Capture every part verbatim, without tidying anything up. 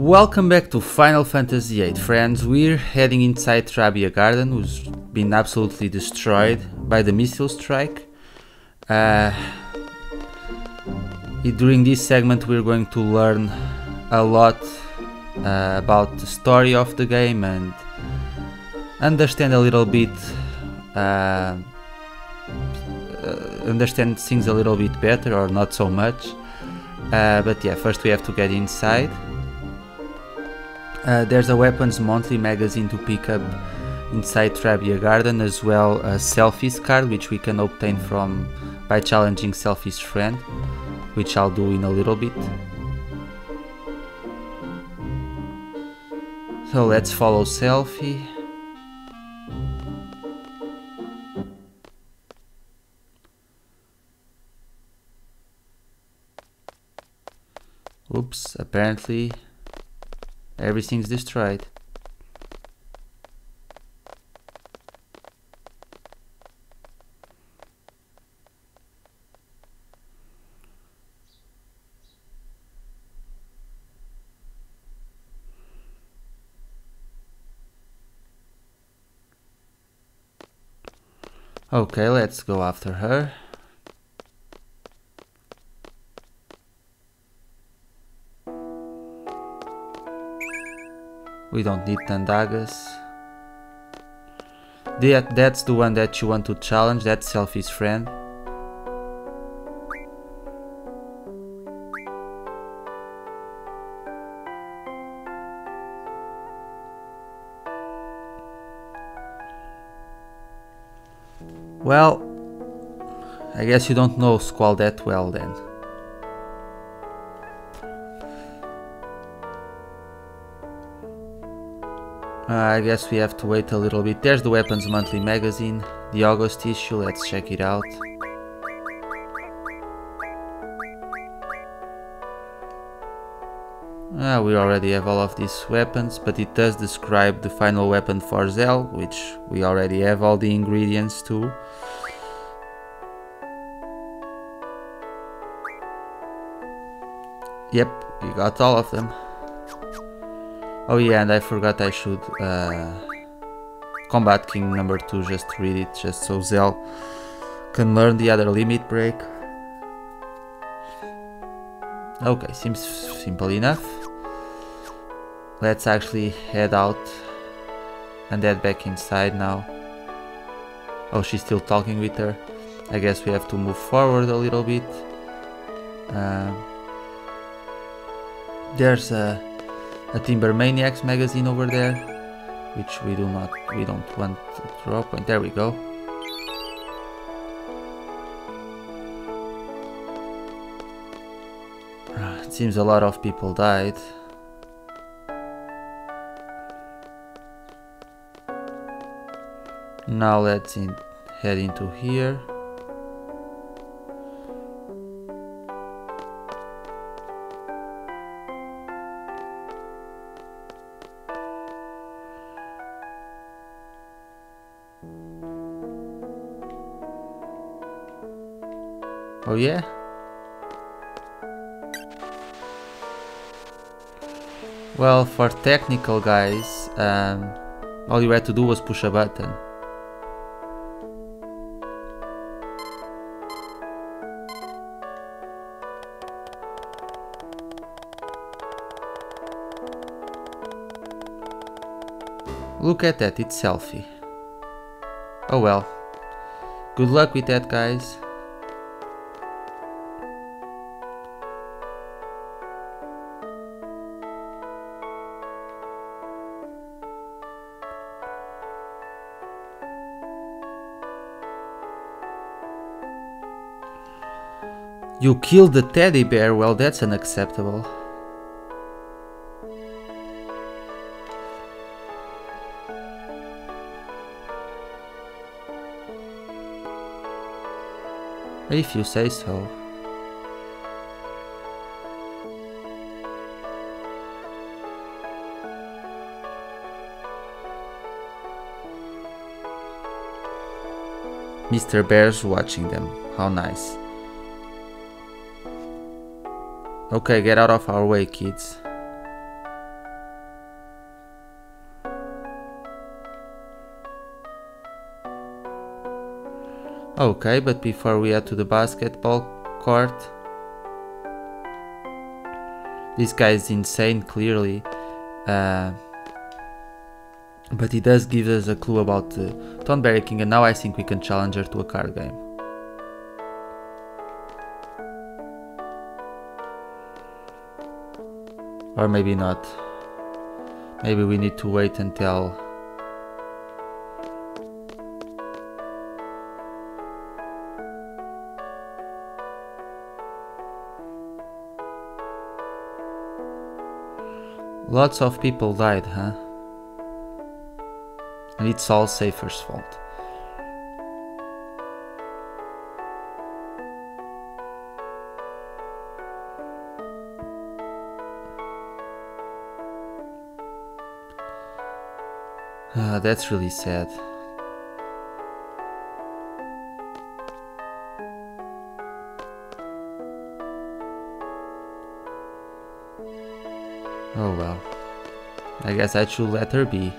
Welcome back to Final Fantasy eight, friends. We're heading inside Trabia Garden, who's been absolutely destroyed by the missile strike. Uh, during this segment we're going to learn a lot uh, about the story of the game and understand a little bit, uh, understand things a little bit better, or not so much. Uh, but yeah, first we have to get inside. Uh, there's a Weapons Monthly Magazine to pick up inside Trabia Garden, as well as Selphie's card, which we can obtain from by challenging Selphie's friend, which I'll do in a little bit. So let's follow Selphie. Oops, apparently everything's destroyed. Okay, let's go after her. We don't need Tandagas. That, that's the one that you want to challenge, that's Selphie's friend. Well, I guess you don't know Squall that well then. Uh, I guess we have to wait a little bit. There's the Weapons Monthly Magazine, the August issue, let's check it out. Uh, we already have all of these weapons, but it does describe the final weapon for Zell, which we already have all the ingredients to. Yep, we got all of them. Oh yeah, and I forgot I should uh, Combat King number two, just read it, just so Zell can learn the other limit break. Okay, seems simple enough. Let's actually head out and head back inside now. Oh, she's still talking with her. I guess we have to move forward a little bit. Uh, there's a A Timber Maniacs magazine over there, which we do not, we don't want to drop. And there we go. It seems a lot of people died. Now let's in, head into here. Oh yeah? Well, for technical guys, um, all you had to do was push a button. Look at that, it's Selphie. Oh well. Good luck with that, guys. You killed the teddy bear? Well, that's unacceptable. If you say so. Mister Bear's watching them. How nice. Okay, get out of our way, kids. Okay, but before we head to the basketball court. This guy is insane, clearly. Uh, but he does give us a clue about the uh, Tonberry King, and now I think we can challenge her to a card game. Or maybe not. Maybe we need to wait until... Lots of people died, huh? And it's all Seifer's fault. Ah, that's really sad. Oh well, I guess I should let her be.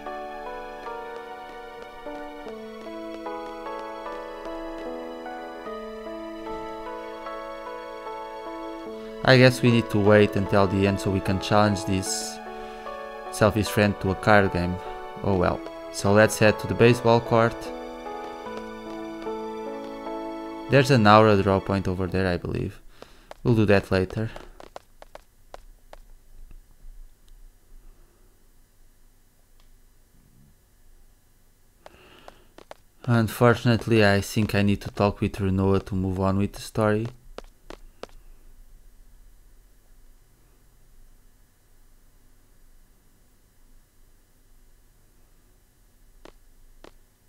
I guess we need to wait until the end so we can challenge this selfish friend to a card game. Oh well, so let's head to the baseball court. There's an aura draw point over there, I believe. We'll do that later. Unfortunately, I think I need to talk with Rinoa to move on with the story.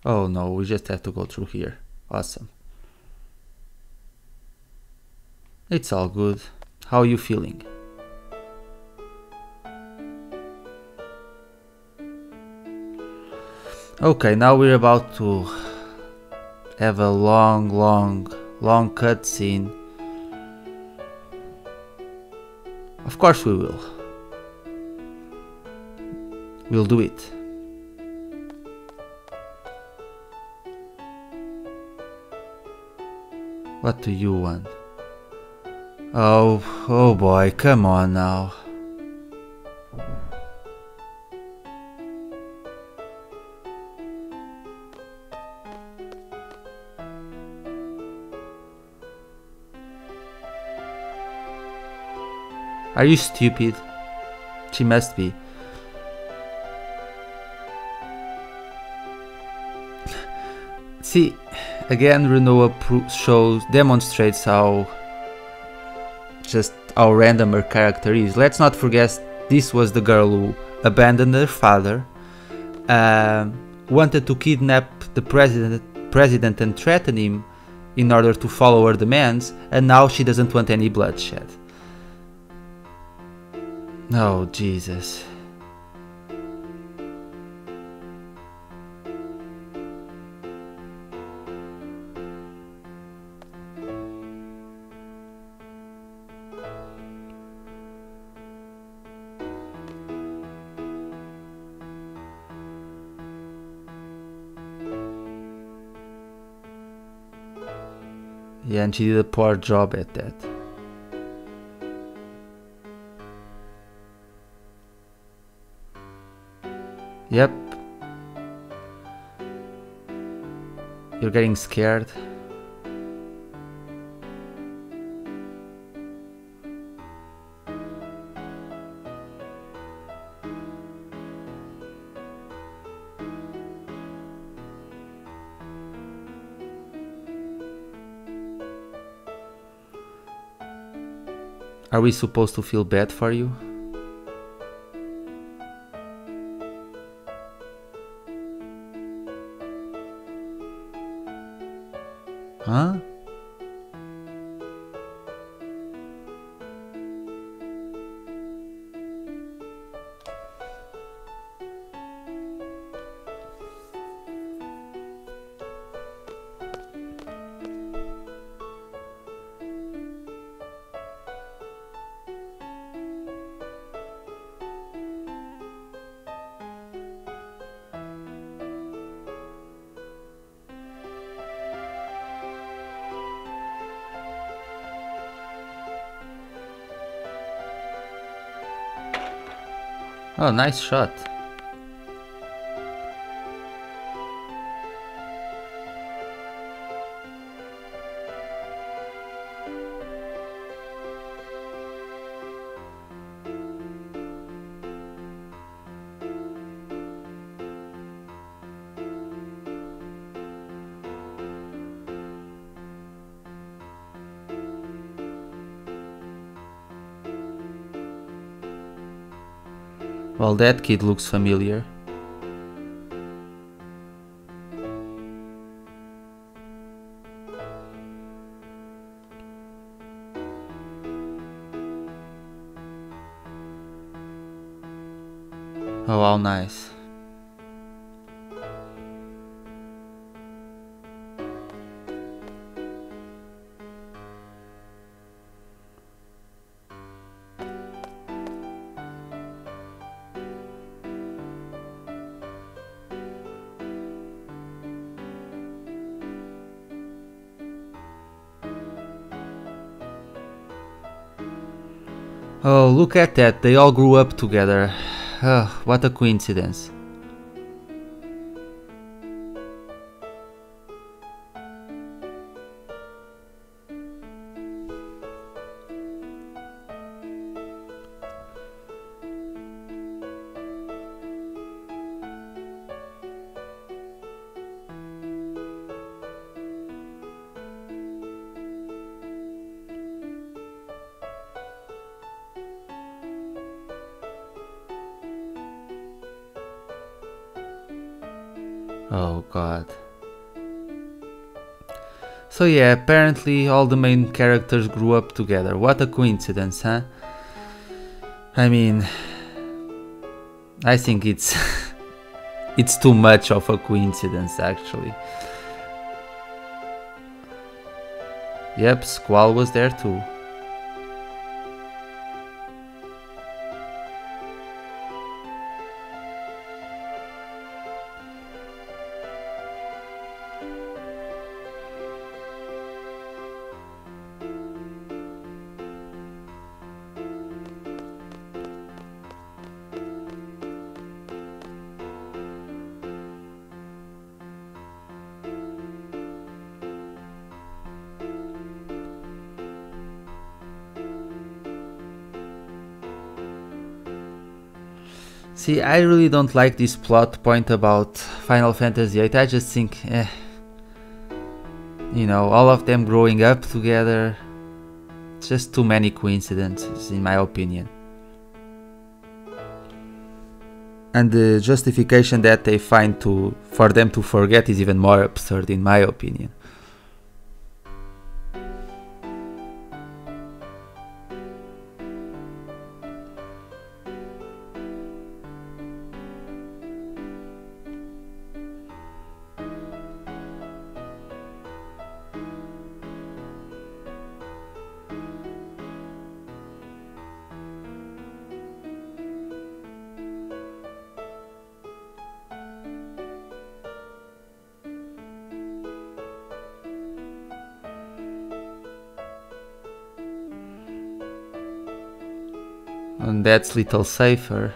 Oh no, we just have to go through here. Awesome. It's all good. How are you feeling? Okay, now we're about to have a long, long, long cutscene. Of course we will. We'll do it. What do you want? Oh, oh boy, come on now. Are you stupid? She must be. See, again Rinoa shows, demonstrates how just how random her character is. Let's not forget this was the girl who abandoned her father, uh, wanted to kidnap the president, president and threaten him in order to follow her demands, and now she doesn't want any bloodshed. Oh, Jesus. Yeah, and she did a poor job at that. Yep. You're getting scared. Are we supposed to feel bad for you? Huh? Oh, nice shot. Well, that kid looks familiar. Oh, wow, nice. Oh, look at that, they all grew up together. Oh, what a coincidence. Oh god. So yeah, apparently all the main characters grew up together. What a coincidence, huh? I mean, I think it's it's too much of a coincidence, actually. Yep, Squall was there too. See, I really don't like this plot point about Final Fantasy eight. I just think, eh, you know, all of them growing up together, just too many coincidences, in my opinion. And the justification that they find to for them to forget is even more absurd, in my opinion. And that's little Seifer.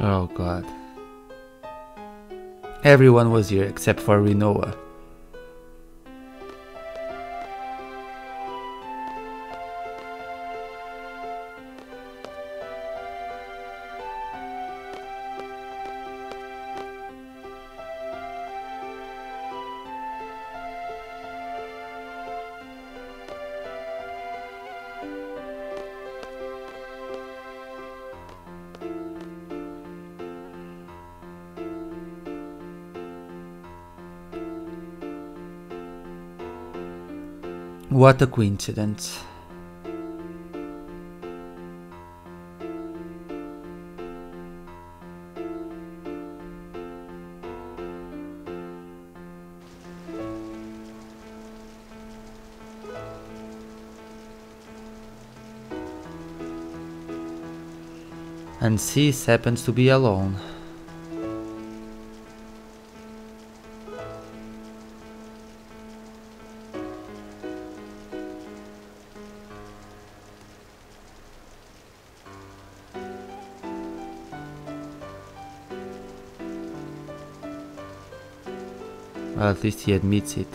Oh god. Everyone was here except for Rinoa. What a coincidence. and Sis happens to be alone. Well, at least he admits it.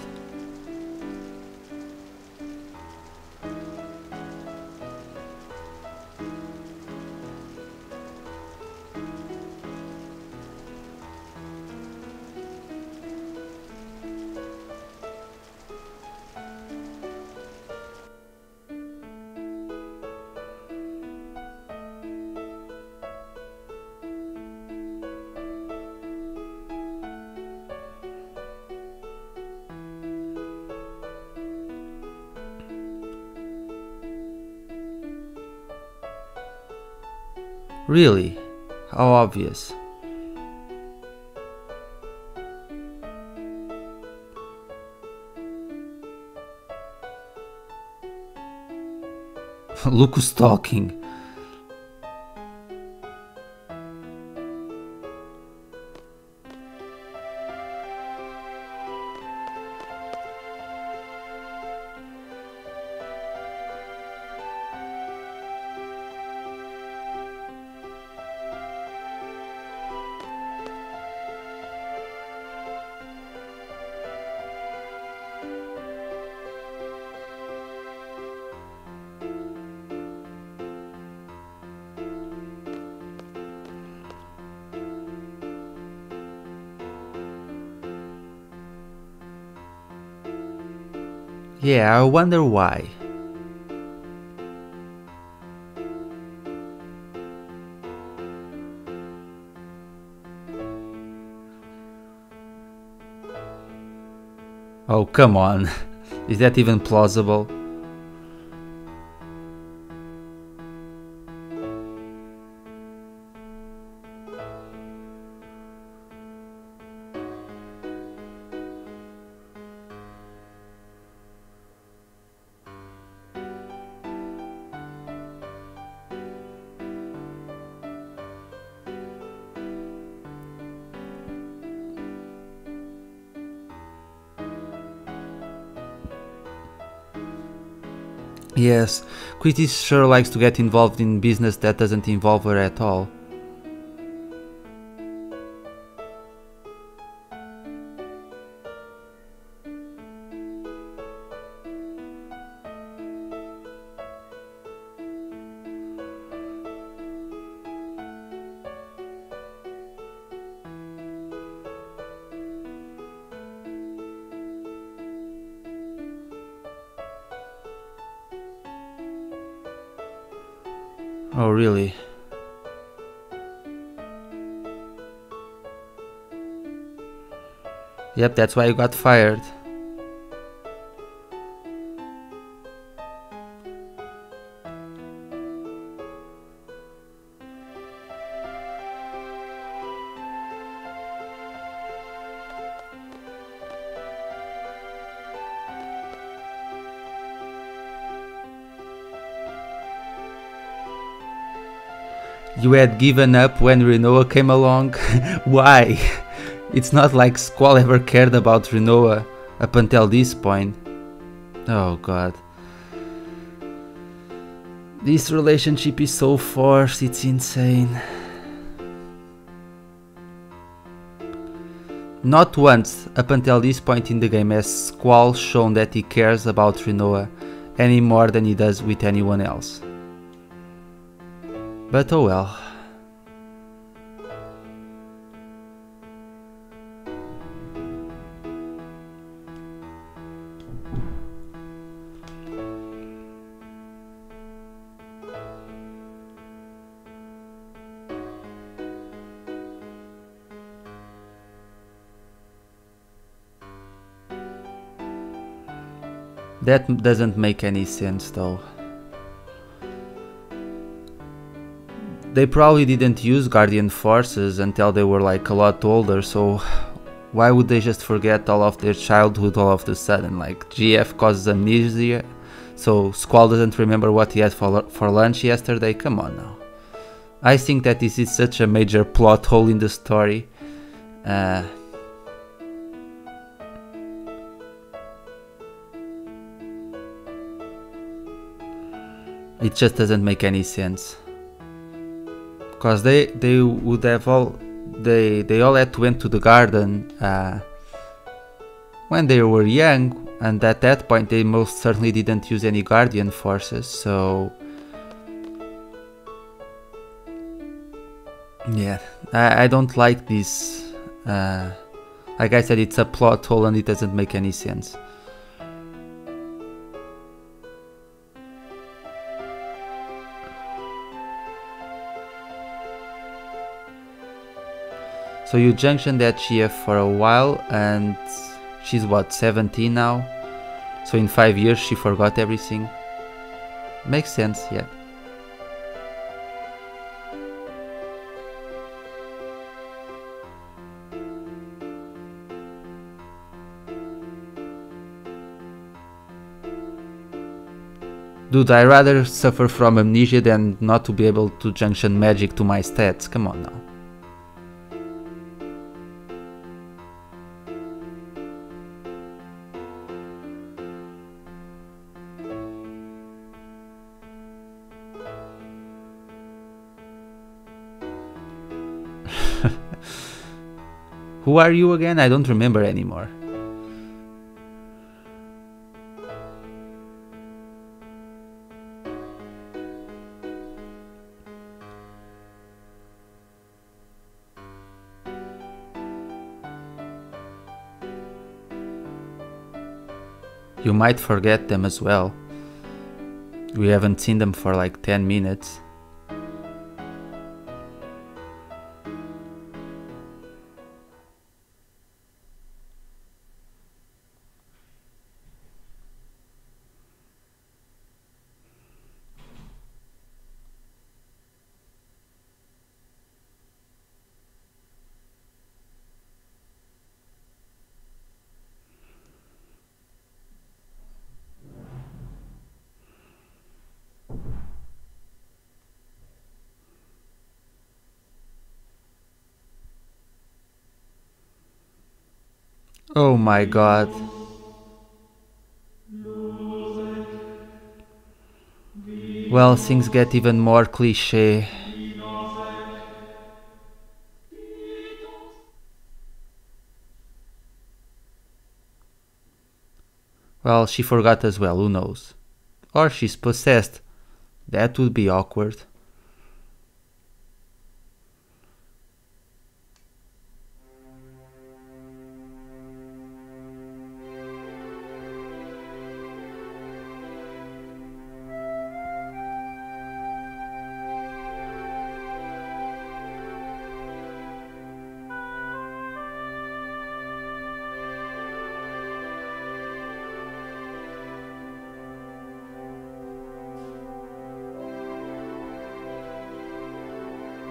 Really? How obvious. Look who's talking. Yeah, I wonder why. Oh, come on. Is that even plausible? Yes, Quistis sure likes to get involved in business that doesn't involve her at all. Oh, really? Yep, that's why you got fired. You had given up when Rinoa came along? Why? It's not like Squall ever cared about Rinoa up until this point. Oh god. This relationship is so forced, it's insane. Not once up until this point in the game has Squall shown that he cares about Rinoa any more than he does with anyone else. But oh well. That doesn't make any sense though. They probably didn't use Guardian forces until they were like a lot older, so why would they just forget all of their childhood all of a sudden? Like, G F causes amnesia, so Squall doesn't remember what he had for, for lunch yesterday? Come on now. I think that this is such a major plot hole in the story. Uh, it just doesn't make any sense. Because they they would have all they they all had to went to the garden uh, when they were young, and at that point they most certainly didn't use any Guardian forces. So yeah, I, I don't like this. Uh, like I said, it's a plot hole and it doesn't make any sense. So you junctioned that G F for a while, and she's what, seventeen now? So in five years she forgot everything. Makes sense, yeah. Dude, I'd rather suffer from amnesia than not to be able to junction magic to my stats. Come on now. Who are you again? I don't remember anymore. You might forget them as well. We haven't seen them for like ten minutes. Oh my god. Well, things get even more cliché. Well, she forgot as well, who knows? Or she's possessed. That would be awkward.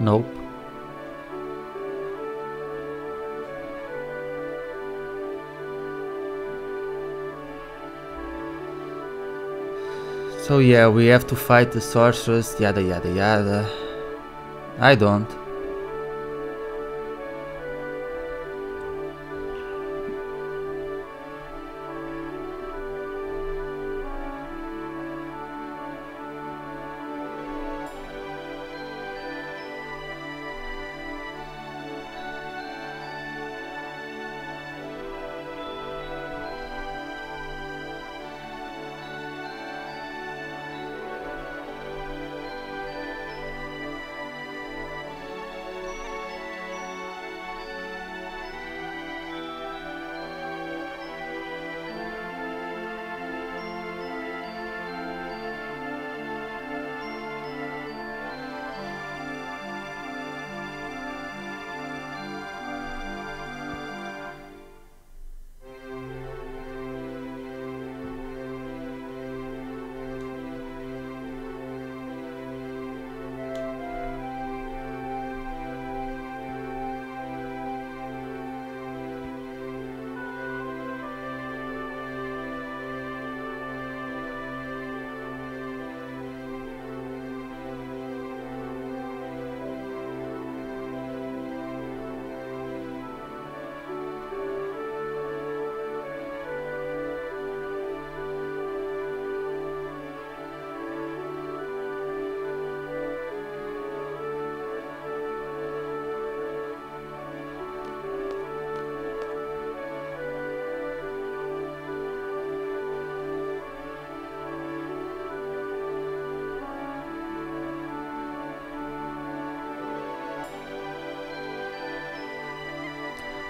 Nope. So yeah, we have to fight the sorceress, yada yada yada. I don't.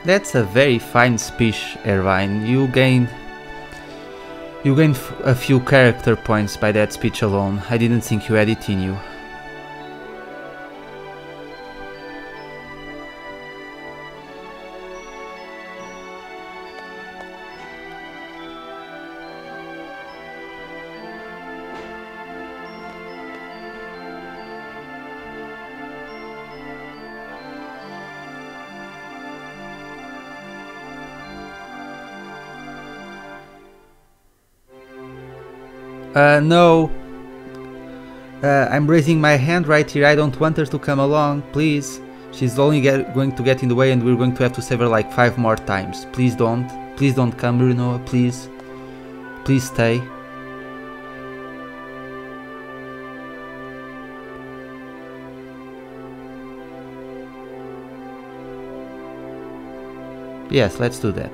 That's a very fine speech, Irvine. You gained, you gained f a few character points by that speech alone. I didn't think you had it in you. Uh, no, uh, I'm raising my hand right here. I don't want her to come along, please. She's only get, going to get in the way, and we're going to have to save her like five more times. Please don't, please don't come, Rinoa, please, please stay. Yes, let's do that.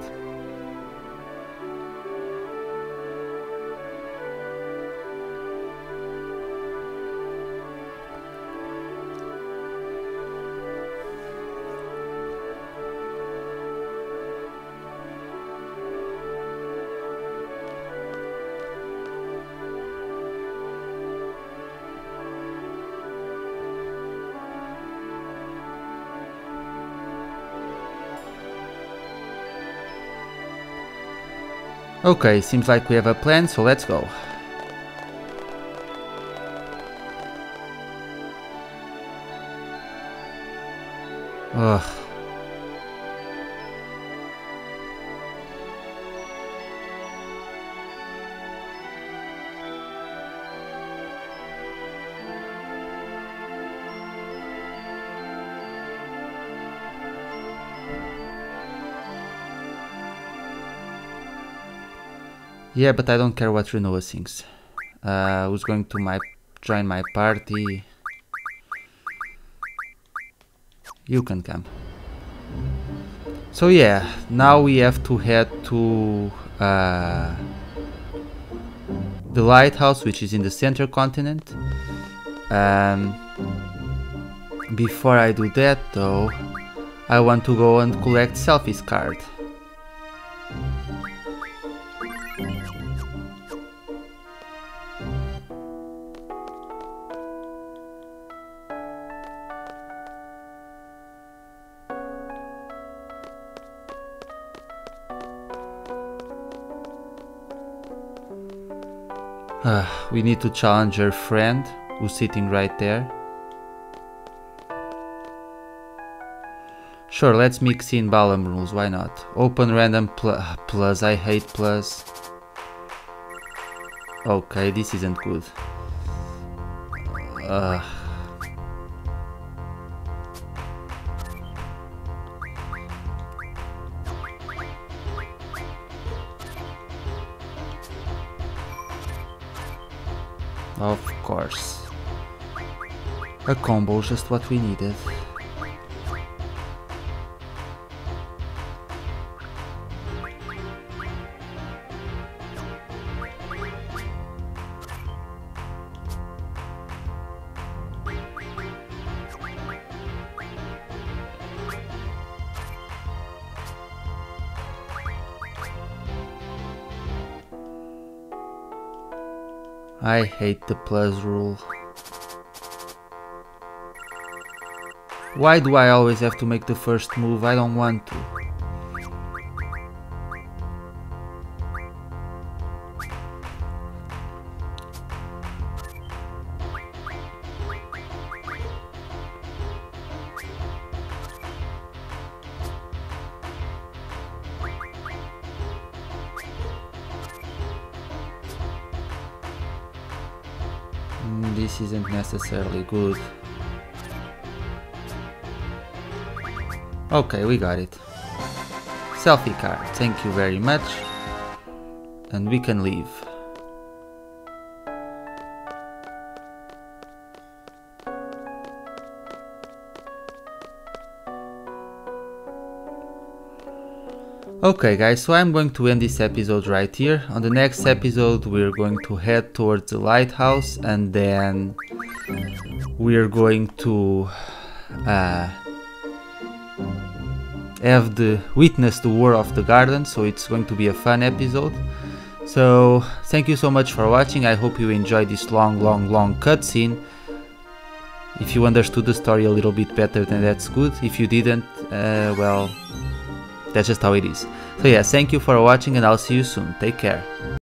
Okay, seems like we have a plan, so let's go. Ugh. Yeah, but I don't care what Rinoa thinks. Uh, who's going to my join my party? You can come. So yeah, now we have to head to uh, the lighthouse, which is in the center continent. Um, before I do that, though, I want to go and collect Selphie's card. Uh, we need to challenge her friend, who's sitting right there. Sure, let's mix in Balamb rules, why not? Open random pl plus, I hate plus. Okay, this isn't good. Uh. Of course. A combo is just what we needed. I hate the plus rule. Why do I always have to make the first move? I don't want to. This isn't necessarily good. Okay, we got it. Selphie card, thank you very much. And we can leave. Okay guys, so I'm going to end this episode right here. On the next episode we're going to head towards the lighthouse, and then we're going to uh, have the witnessed the War of the Garden, so it's going to be a fun episode. So thank you so much for watching. I hope you enjoyed this long long long cutscene. If you understood the story a little bit better, then that's good. If you didn't, uh, well, that's just how it is. So yeah, thank you for watching and I'll see you soon. Take care.